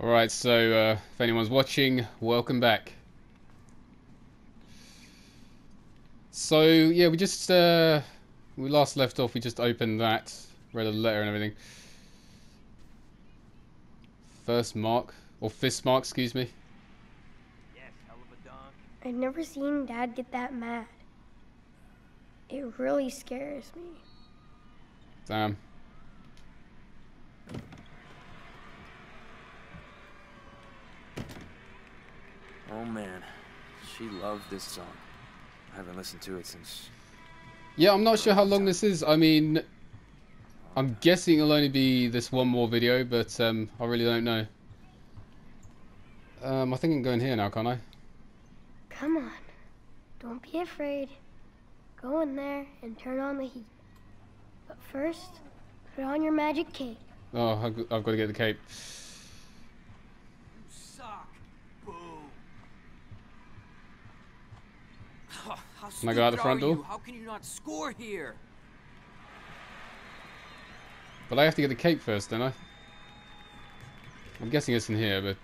Alright, so if anyone's watching, welcome back. So yeah, we last left off, we just opened that, read a letter and everything. First mark, or fist mark, excuse me. Yes, hell of a dog. I've never seen Dad get that mad. It really scares me. Damn. Oh man, she loved this song. I haven't listened to it since... Yeah, I'm not sure how long this is. I mean, I'm guessing it'll only be this one more video, but I really don't know. I think I can go in here now, can't I? Come on, don't be afraid. Go in there and turn on the heat. But first, put on your magic cape. Oh, I've got to get the cape. Can I go out the front door? How can you not score here? But I have to get the cape first, don't I? I'm guessing it's in here, but...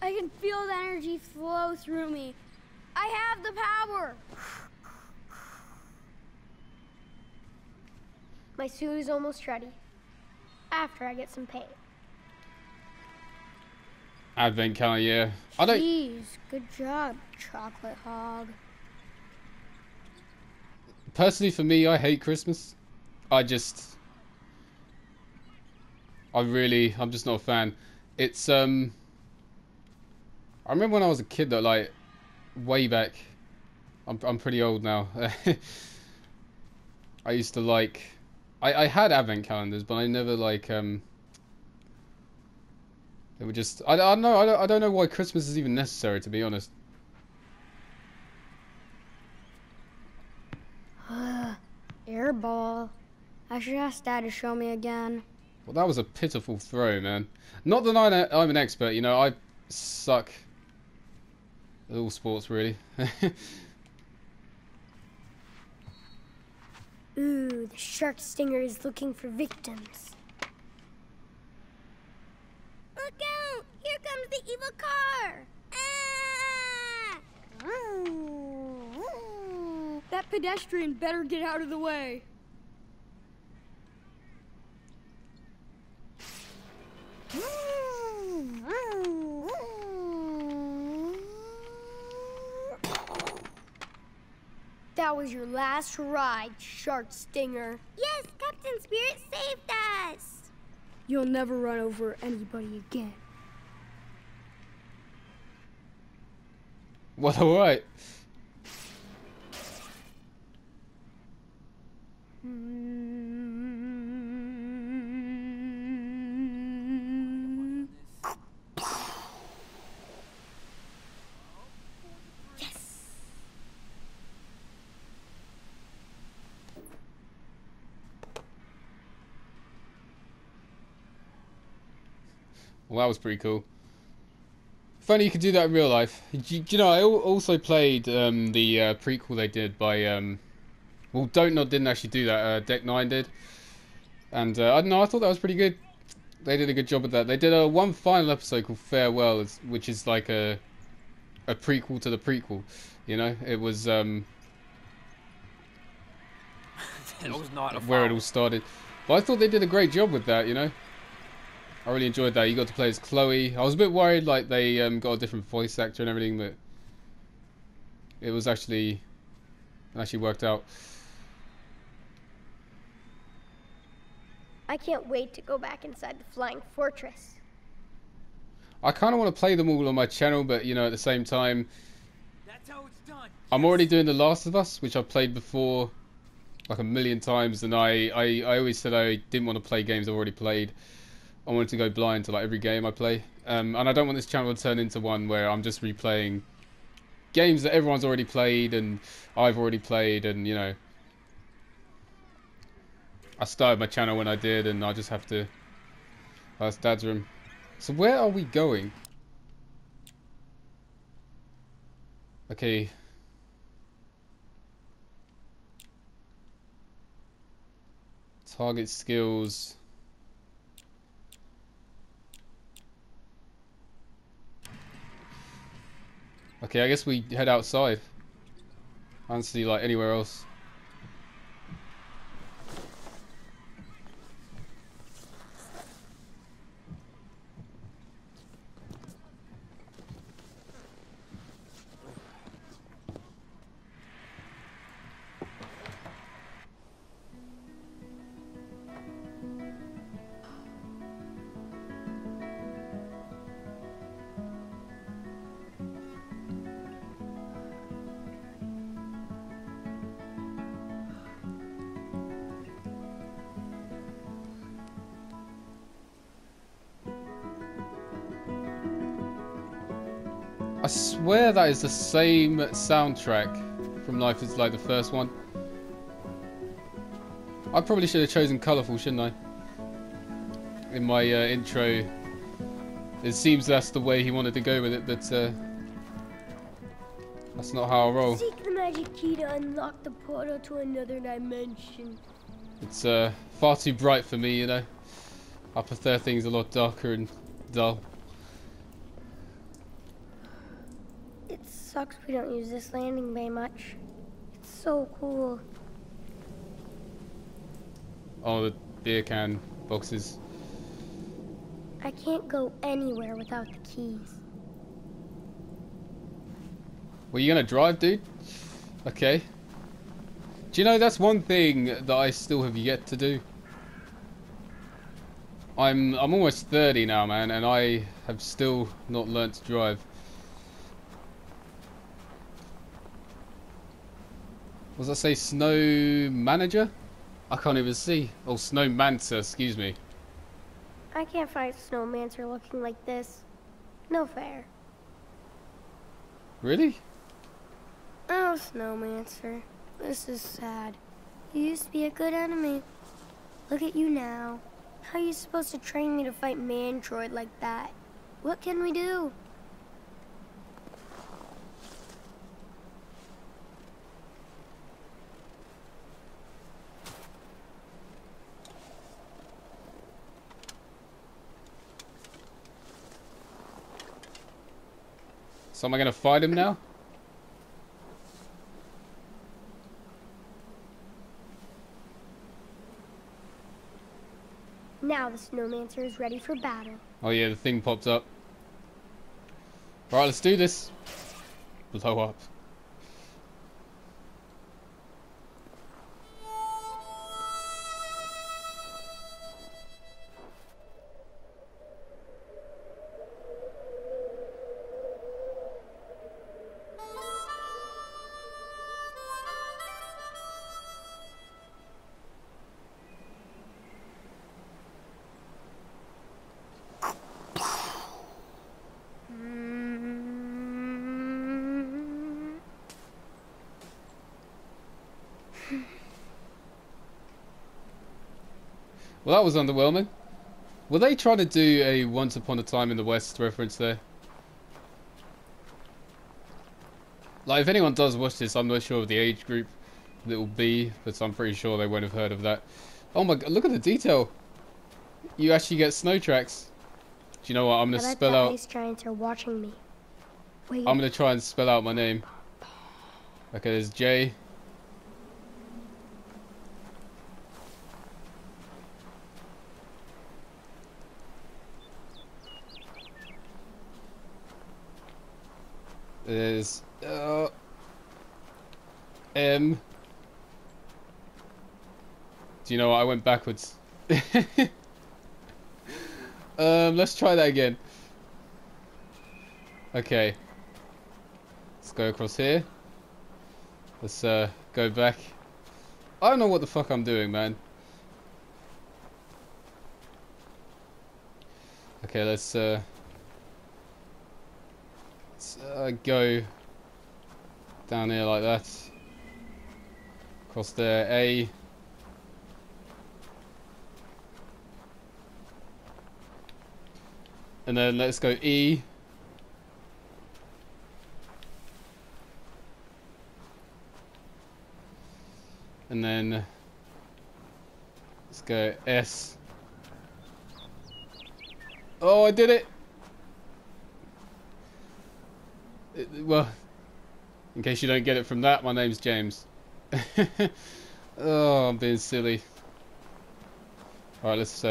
I can feel the energy flow through me. I have the power! My suit is almost ready. After I get some paint. Advent calendar, yeah. I don't... Jeez, good job, chocolate hog. Personally, for me, I hate Christmas. I'm just not a fan. It's, I remember when I was a kid, though, like... way back, I'm pretty old now. I used to like, I had advent calendars, but I never like, they were just, I don't know why Christmas is even necessary, to be honest. Airball. I should ask Dad to show me again. Well, that was a pitiful throw, man. Not that I'm an expert, you know, I suck. All sports, really. Ooh, the shark stinger is looking for victims. Look out! Here comes the evil car! Ah! That pedestrian better get out of the way. That was your last ride, shark stinger. Yes, Captain Spirit saved us. You'll never run over anybody again. Well, all right. Well, that was pretty cool. Funny you could do that in real life. You know, I also played the prequel they did by... well, Dontnod didn't actually do that. Deck Nine did. And I don't know, I thought that was pretty good. They did a good job with that. They did one final episode called Farewell, which is like a prequel to the prequel. You know, it was... that was not where it all started. But I thought they did a great job with that, you know. I really enjoyed that. You got to play as Chloe. I was a bit worried, like, they got a different voice actor and everything, but it was actually... It actually worked out. I can't wait to go back inside the Flying Fortress. I kind of want to play them all on my channel, but, you know, at the same time... That's how it's done. I'm already doing The Last of Us, which I've played before, like, a million times, and I always said I didn't want to play games I've already played. I wanted to go blind to like every game I play, and I don't want this channel to turn into one where I'm just replaying games that everyone's already played and I've already played, and you know, I started my channel when I did, and I just have to That's Dad's room. So where are we going? Okay. Target skills. Okay, I guess we head outside. I don't see like anywhere else. I swear that is the same soundtrack from Life is like the first one. I probably should have chosen colourful, shouldn't I? In my intro, it seems that's the way he wanted to go with it, but that's not how I roll. Seek the magic key to unlock the portal to another dimension. It's far too bright for me, you know. I prefer things a lot darker and dull. Sucks we don't use this landing bay much. It's so cool. Oh, the beer can boxes. I can't go anywhere without the keys. Well, you gonna drive, dude? Okay. Do you know, that's one thing that I still have yet to do. I'm almost 30 now, man, and I have still not learnt to drive. Was I say snow manager? I can't even see. Oh, snowmancer, excuse me. I can't find snowmancer looking like this. No fair. Really? Oh, snowmancer. This is sad. You used to be a good enemy. Look at you now. How are you supposed to train me to fight Mantroid like that? What can we do? So am I going to fight him now? Now the snowmancer is ready for battle. Oh yeah, the thing pops up. Alright, let's do this. Blow up. Well, that was underwhelming. Were they trying to do a Once Upon a Time in the West reference there? Like, if anyone does watch this, I'm not sure of the age group that will be, but I'm pretty sure they won't have heard of that. Oh my god, look at the detail. You actually get snow tracks. Do you know what? I'm going to spell out... Ice giants are watching me. Wait. I'm going to try and spell out my name. Okay, there's J... There's M. Do you know what? I went backwards. Let's try that again. Okay. Let's go across here. Let's go back. I don't know what the fuck I'm doing, man. Okay, let's go down here like that, across there, A. And then let's go E. And then let's go S. Oh, I did it! Well, in case you don't get it from that, my name's James. Oh, I'm being silly. Alright, let's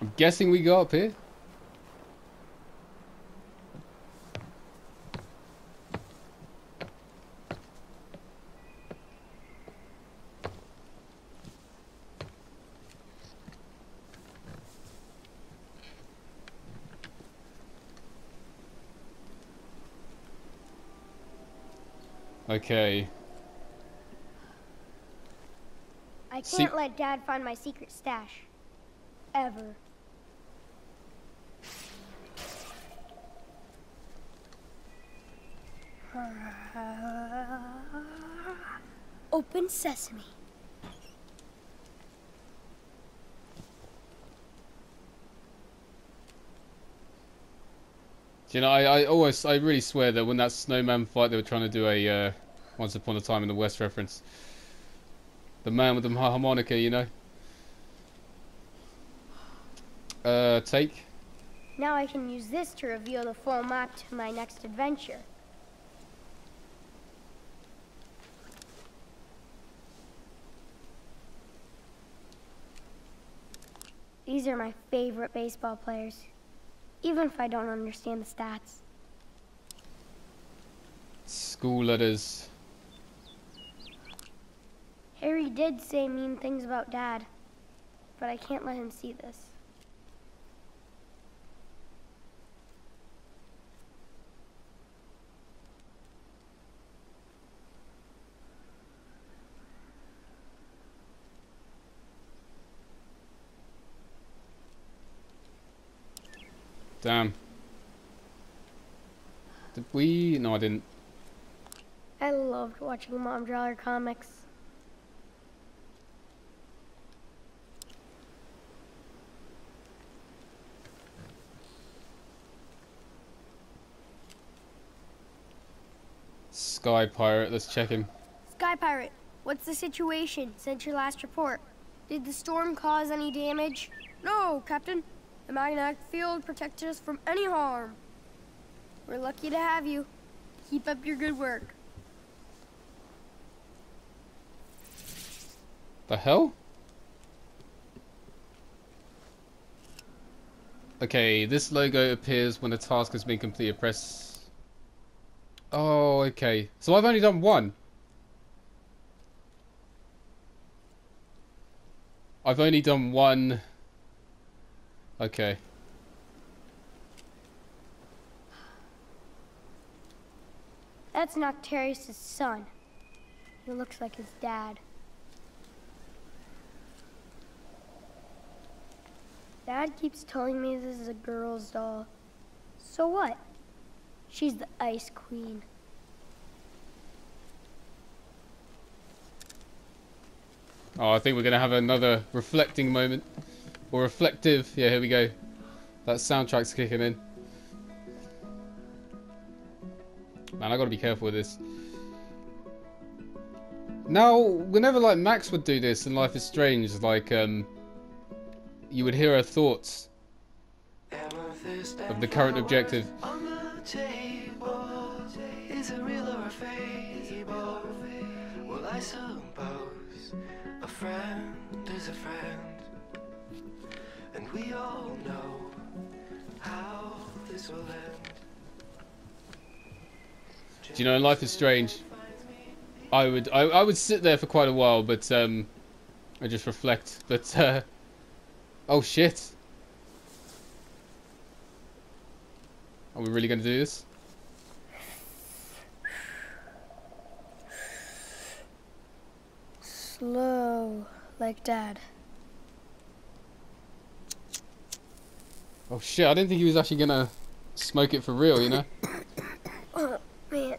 I'm guessing we go up here. Okay. I can't let Dad find my secret stash. Ever. Open sesame. You know, I really swear that when that snowman fight, they were trying to do a Once Upon a Time in the West reference. The man with the harmonica, you know. Take. Now I can use this to reveal the full map to my next adventure. These are my favorite baseball players, even if I don't understand the stats. School letters. Harry did say mean things about Dad, but I can't let him see this. Damn. Did we? No, I didn't. I loved watching Mom draw her comics. Sky Pirate, let's check him. Sky Pirate, what's the situation since your last report? Did the storm cause any damage? No, Captain. The magnetic field protected us from any harm. We're lucky to have you. Keep up your good work. The hell? Okay, this logo appears when a task has been completed. Press... Oh, okay. So I've only done one. Okay. That's Noctarius' son. He looks like his dad. Dad keeps telling me this is a girl's doll. So what? She's the Ice Queen. Oh, I think we're gonna have another reflecting moment. Or reflective, yeah, here we go. That soundtrack's kicking in. Man, I gotta be careful with this. Now, whenever like Max would do this in Life is Strange, like you would hear her thoughts of the current objective. Is it real or a fable? Well, I suppose a friend is a friend. And we all know how this will end. Do you know, in Life is Strange, I would sit there for quite a while, but I just reflect. But oh shit, are we really going to do this? Slow, like Dad. Oh shit, I didn't think he was actually gonna smoke it for real, you know? Oh, man.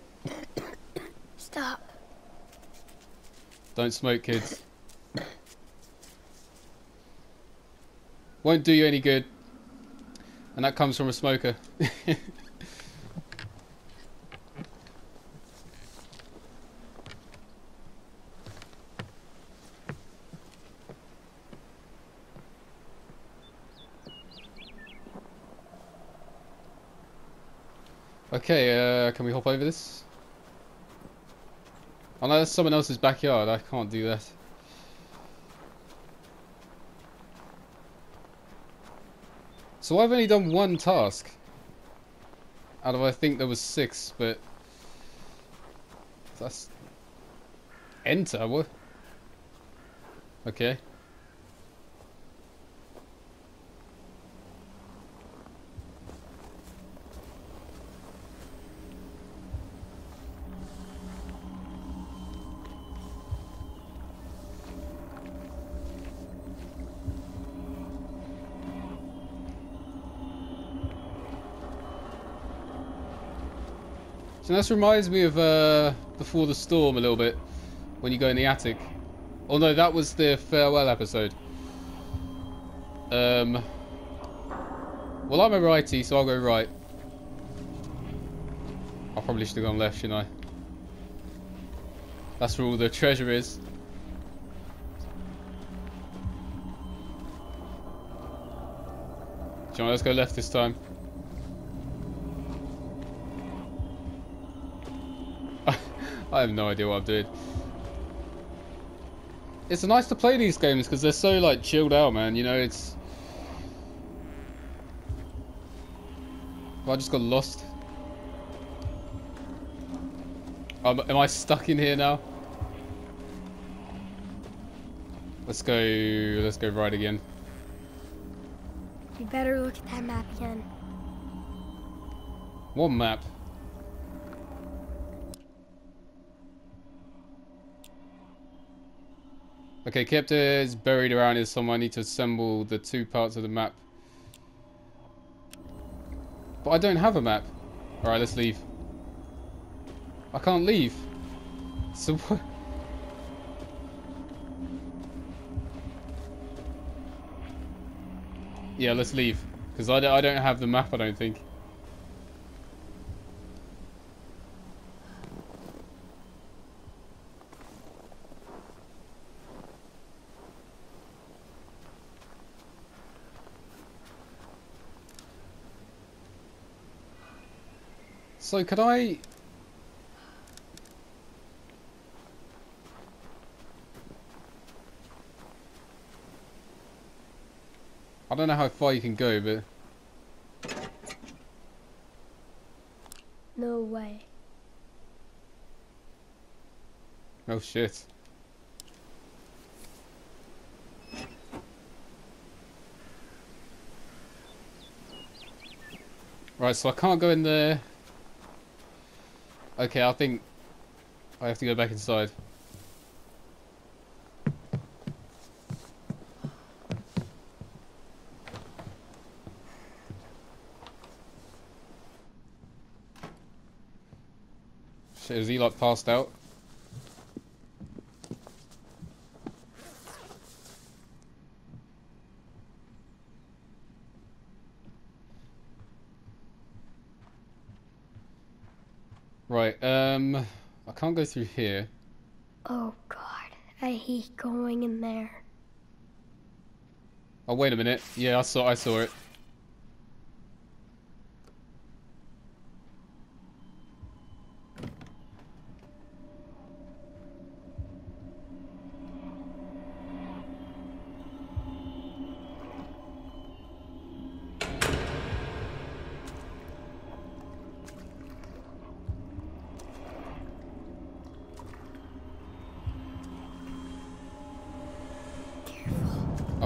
Stop. Don't smoke, kids. Won't do you any good. And that comes from a smoker. Okay, can we hop over this? Oh no, that's someone else's backyard, I can't do that. So I've only done one task. Out of I think there was 6, but... That's... Enter, what? Okay. So this reminds me of Before the Storm a little bit, when you go in the attic. Oh no, that was the Farewell episode. Well, I'm a righty, so I'll go right. I probably should have gone left, shouldn't I? That's where all the treasure is. John, let's go left this time. I have no idea what I'm doing. It's nice to play these games because they're so like chilled out, man. You know, it's. I just got lost. Am I stuck in here now? Let's go. Let's go right again. You better look at that map again. What map? Okay, Kepta is buried around here somewhere. I need to assemble the two parts of the map. But I don't have a map. Alright, let's leave. I can't leave. So what? Yeah, let's leave. Because I don't have the map, I don't think. So could I... don't know how far you can go, but... No way. Oh shit. Right, so I can't go in there. Okay, I think I have to go back inside. Shit, is he like passed out? Right, I can't go through here. Oh god, I hate going in there. Oh wait a minute. Yeah, I saw it.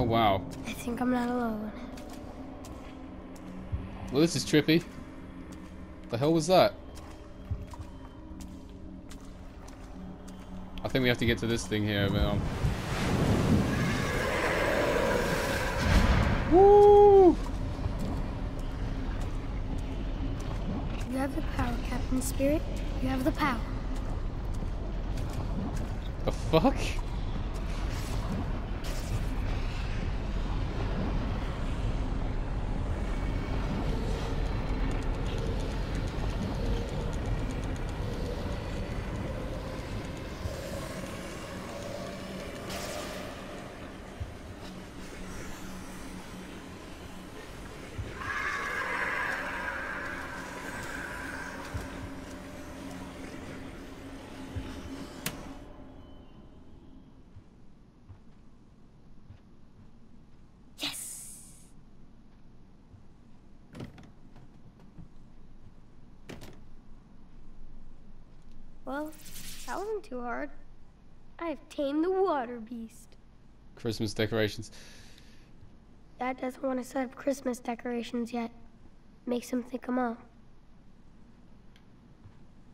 Wow. I think I'm not alone. Well, this is trippy. The hell was that? I think we have to get to this thing here, man. Woo! You have the power, Captain Spirit. You have the power. The fuck? Well, that wasn't too hard. I've tamed the water beast. Christmas decorations. Dad doesn't want to set up Christmas decorations yet. Makes him think I'm up.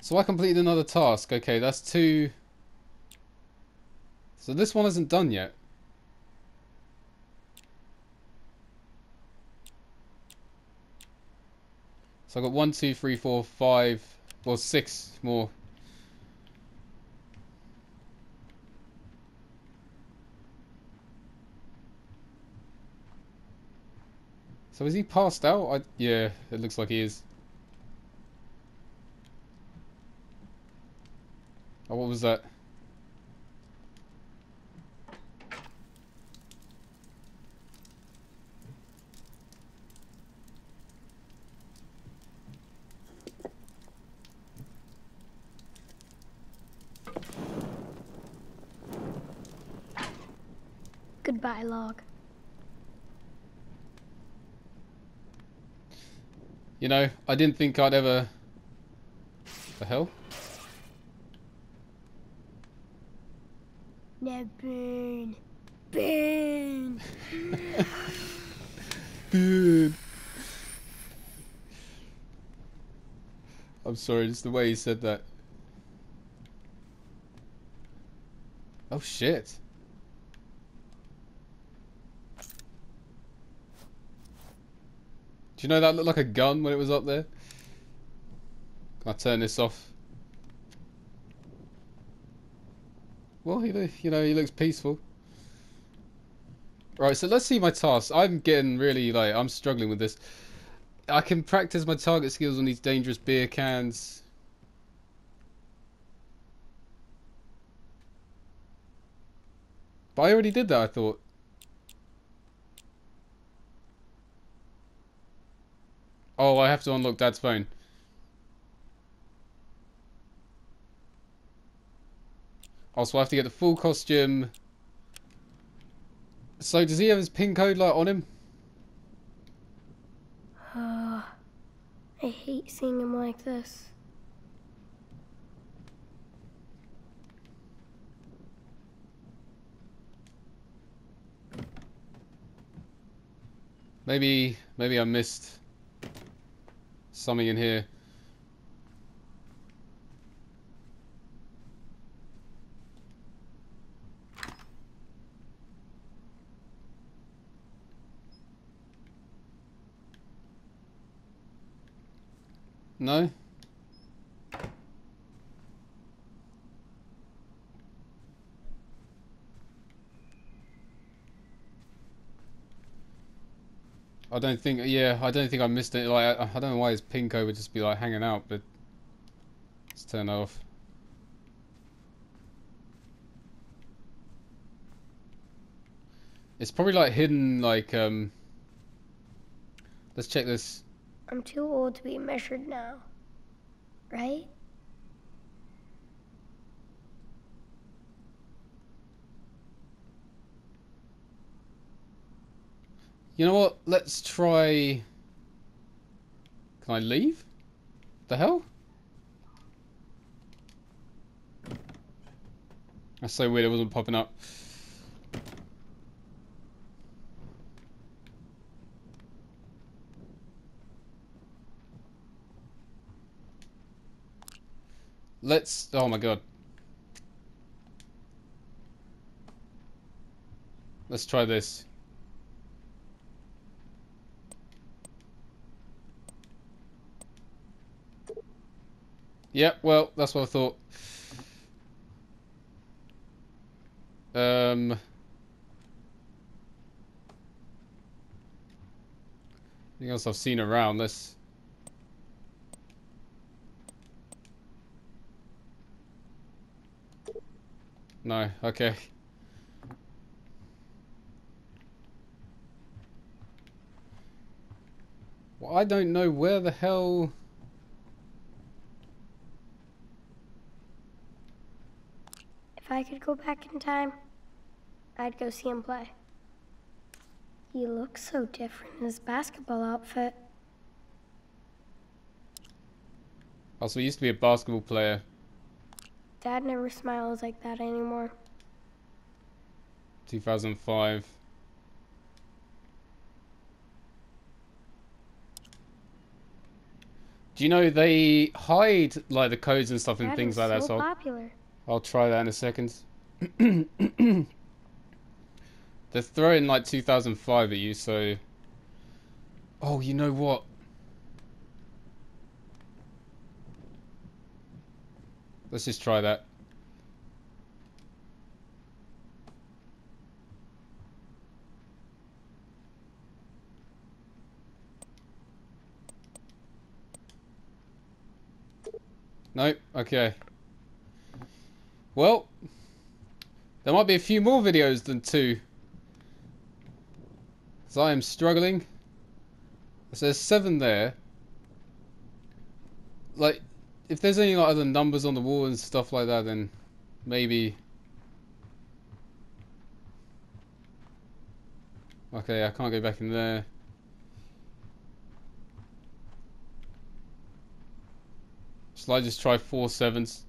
So I completed another task. Okay, that's two. So this one isn't done yet. So I've got 1, 2, 3, 4, 5, well 6 more. So is he passed out? Yeah, it looks like he is. Oh, what was that? Goodbye, log. You know, I didn't think I'd ever... The hell? Now burn. Burn. Burn. I'm sorry, just the way he said that. Oh shit. Do you know that looked like a gun when it was up there? Can I turn this off? Well, you know, he looks peaceful. Right, so let's see my tasks. I'm getting really, like, I'm struggling with this. I can practice my target skills on these dangerous beer cans. But I already did that, I thought. Oh, I have to unlock Dad's phone. Oh, so I have to get the full costume. So does he have his PIN code like on him? I hate seeing him like this. Maybe I missed something in here. No? I don't think, yeah, I don't think I missed it. Like, I don't know why his pin code would just be like hanging out, but let's turn that off. It's probably like hidden, like, let's check this. I'm too old to be measured now, right? You know what? Let's try... Can I leave? The hell? That's so weird, it wasn't popping up. Let's... Oh my god. Let's try this. Yeah, well, that's what I thought. Anything else I've seen around this? No, okay. Well, I don't know where the hell... If I could go back in time, I'd go see him play. He looks so different in his basketball outfit. Also, he used to be a basketball player. Dad never smiles like that anymore. 2005. Do you know they hide like the codes and stuff and things like that? So popular. I'll try that in a second. They're throwing like 2005 at you, so. Oh, you know what? Let's just try that. Nope, okay. Well, there might be a few more videos than 2. Because I am struggling. So there's 7 there. Like, if there's any like, other numbers on the wall and stuff like that, then maybe. Okay, I can't go back in there. Shall I just try 4 sevens?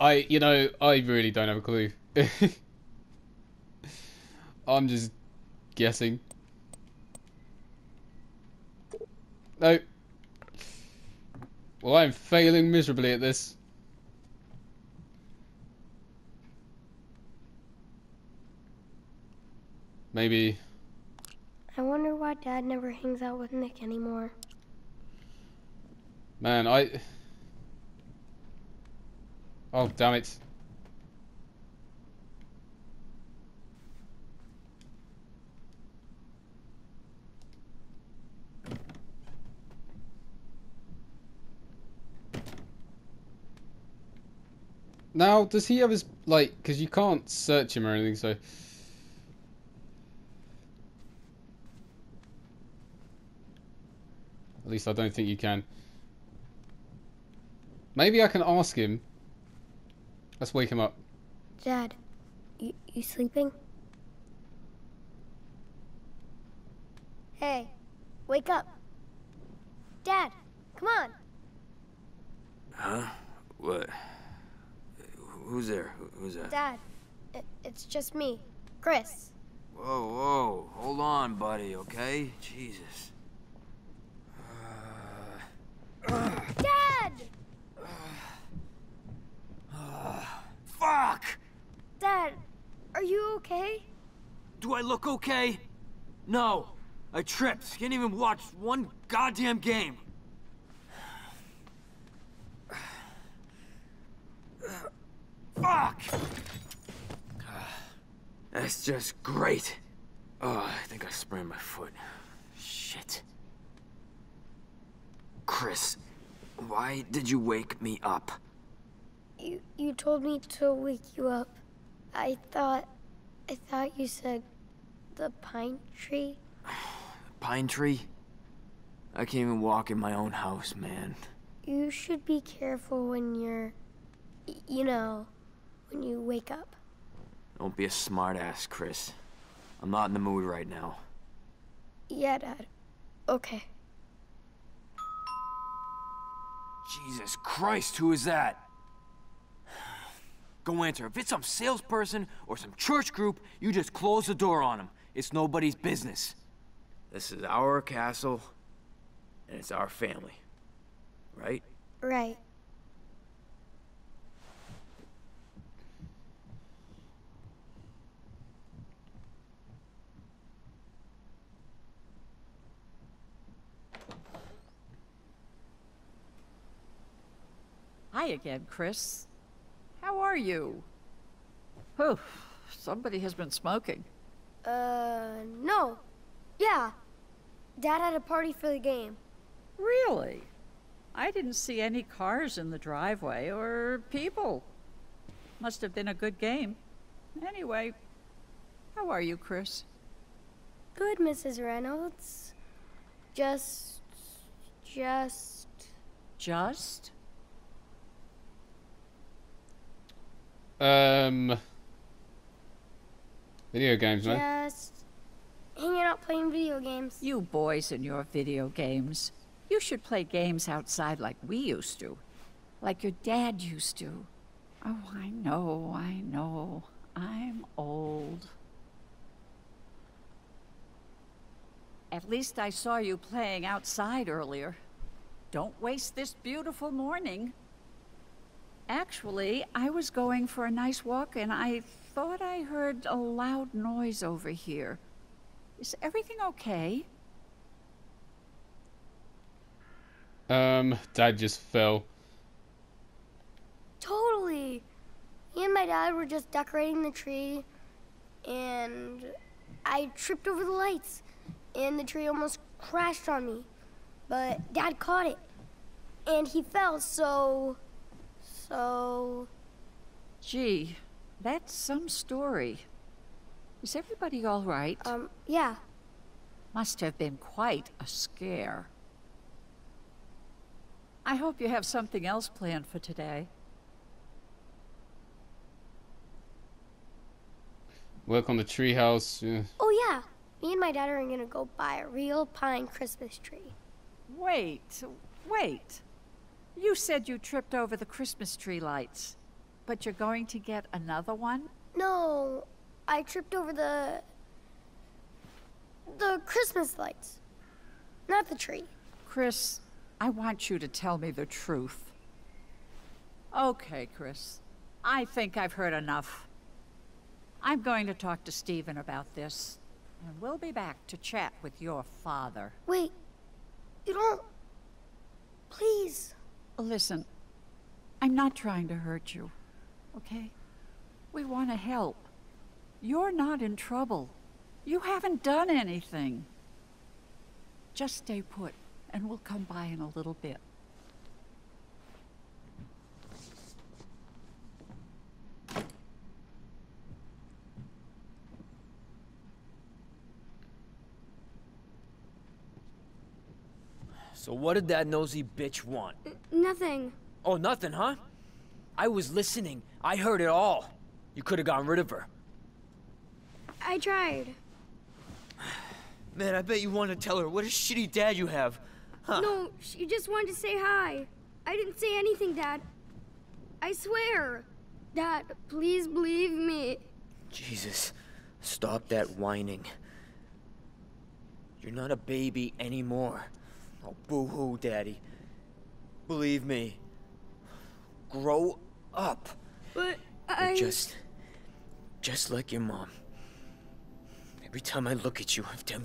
You know, I really don't have a clue. I'm just guessing. Nope. Well, I'm failing miserably at this. Maybe. I wonder why Dad never hangs out with Nick anymore. Man, oh, damn it. Now, does he have his, like, because you can't search him or anything, so. At least I don't think you can. Maybe I can ask him. Let's wake him up. Dad, you sleeping? Hey, wake up. Dad, come on. Huh? What? Who's there? Who's that? Dad, it's just me, Chris. Whoa, whoa. Hold on, buddy, okay? Jesus. Dad! Fuck! Dad, are you okay? Do I look okay? No. I tripped. Can't even watch one goddamn game. Fuck! That's just great. Oh, I think I sprained my foot. Shit. Chris, why did you wake me up? You told me to wake you up. I thought you said the pine tree. Pine tree? I can't even walk in my own house, man. You should be careful when you're, you know, when you wake up. Don't be a smartass, Chris. I'm not in the mood right now. Yeah, Dad. Okay. Jesus Christ, who is that? Go answer. If it's some salesperson or some church group, you just close the door on them. It's nobody's business. This is our castle, and it's our family. Right? Right. Hi again, Chris. How are you? Oh, somebody has been smoking. No. Yeah. Dad had a party for the game. Really? I didn't see any cars in the driveway or people. Must have been a good game. Anyway, how are you, Chris? Good, Mrs. Reynolds. Just? Video games, man. Just hanging out playing video games. You boys and your video games. You should play games outside like we used to. Like your dad used to. Oh, I know. I'm old. At least I saw you playing outside earlier. Don't waste this beautiful morning. Actually, I was going for a nice walk and I thought I heard a loud noise over here. Is everything okay? Dad just fell. Totally. Me and my dad were just decorating the tree and I tripped over the lights and the tree almost crashed on me. But Dad caught it and he fell, so... Gee, that's some story. Is everybody all right? Yeah. Must have been quite a scare. I hope you have something else planned for today. Work on the treehouse. Yeah. Oh yeah, me and my dad are gonna go buy a real pine Christmas tree. Wait. You said you tripped over the Christmas tree lights, but you're going to get another one? No, I tripped over the Christmas lights, not the tree. Chris, I want you to tell me the truth. Okay, Chris. I think I've heard enough. I'm going to talk to Stephen about this, and we'll be back to chat with your father. Wait. You don't... Please. Listen, I'm not trying to hurt you, okay? We want to help. You're not in trouble. You haven't done anything. Just stay put, and we'll come by in a little bit. So what did that nosy bitch want? Nothing. Oh, nothing, huh? I was listening. I heard it all. You could have gotten rid of her. I tried. Man, I bet you wanted to tell her what a shitty dad you have. Huh? No, she just wanted to say hi. I didn't say anything, Dad. I swear. Dad, please believe me. Jesus, stop that whining. You're not a baby anymore. Oh, boo-hoo, Daddy. Believe me. Grow up. But I... You're just like your mom. Every time I look at you, every time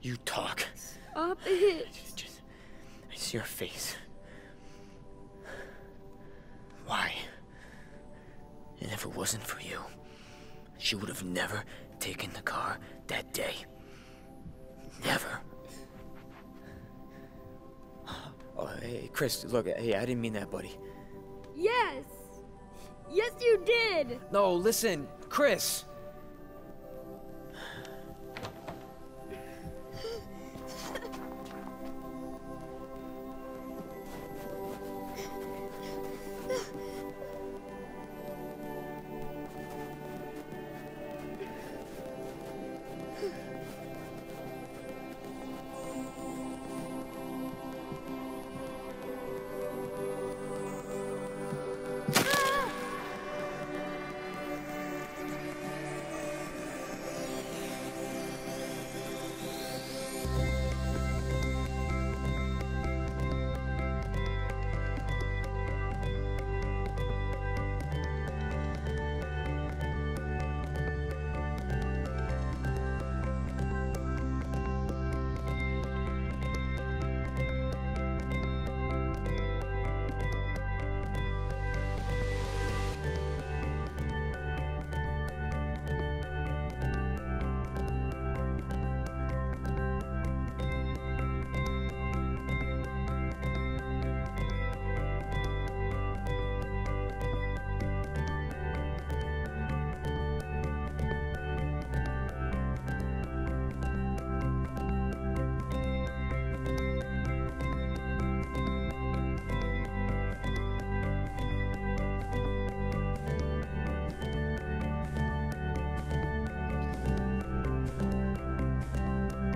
you talk... Stop it. I see your face. Why? And if it wasn't for you, she would have never taken the car that day. Never. Oh, hey, Chris, look, hey, I didn't mean that, buddy. Yes! Yes, you did! No, listen, Chris!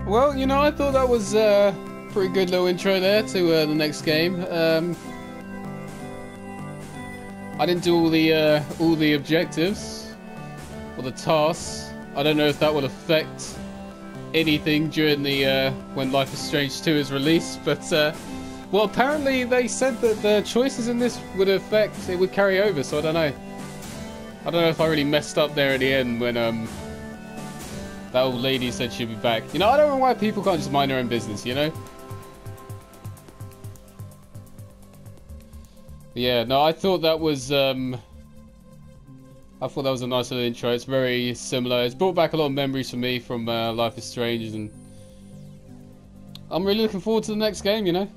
Well, you know, I thought that was a pretty good little intro there to the next game. I didn't do all the objectives or the tasks. I don't know if that will affect anything during the when Life is Strange 2 is released, but well, apparently they said that the choices in this would affect, it would carry over, so I don't know. I don't know if I really messed up there at the end when that old lady said she'd be back. You know, I don't know why people can't just mind their own business, you know? Yeah, no, I thought that was a nice little intro. It's very similar. It's brought back a lot of memories for me from Life is Strange, and I'm really looking forward to the next game, you know?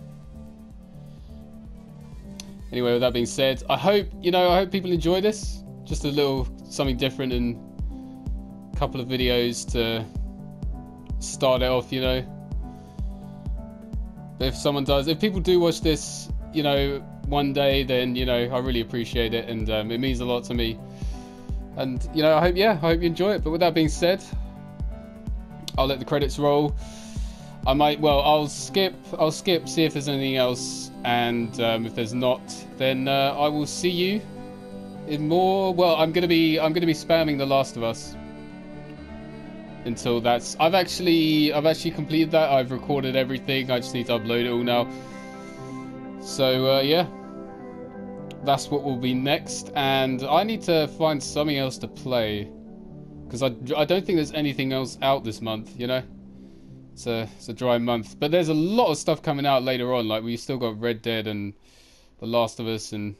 Anyway, with that being said, I hope people enjoy this. Just a little something different and a couple of videos to start it off, you know? But if people do watch this, you know, one day, then, you know, I really appreciate it, and it means a lot to me, and, you know, I hope you enjoy it. But with that being said, I'll let the credits roll. I'll skip, see if there's anything else, and if there's not, then I will see you in more. Well, I'm gonna be spamming The Last of Us until that's, I've actually completed that. I've recorded everything. I just need to upload it all now. So yeah, that's what will be next, and I need to find something else to play, because I don't think there's anything else out this month, you know? It's a dry month, but there's a lot of stuff coming out later on, like we still got Red Dead and The Last of Us and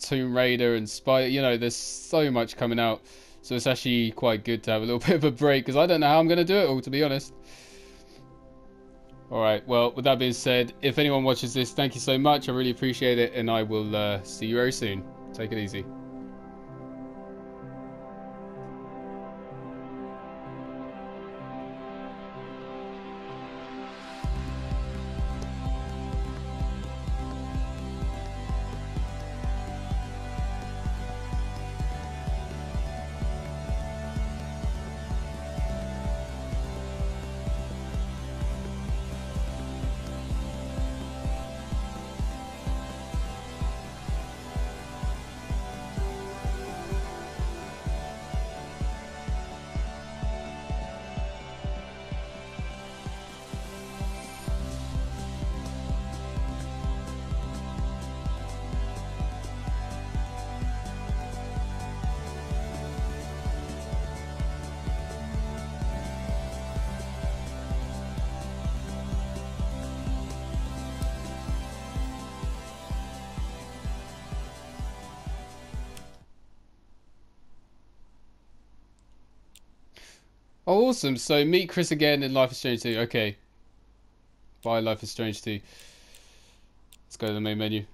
Tomb Raider and Spy, you know, there's so much coming out, so it's actually quite good to have a little bit of a break, because I don't know how I'm going to do it all, to be honest. Alright, well, with that being said, if anyone watches this, thank you so much. I really appreciate it, and I will see you very soon. Take it easy. Oh, awesome. So, meet Chris again in Life is Strange 2. Okay. Bye, Life is Strange 2. Let's go to the main menu.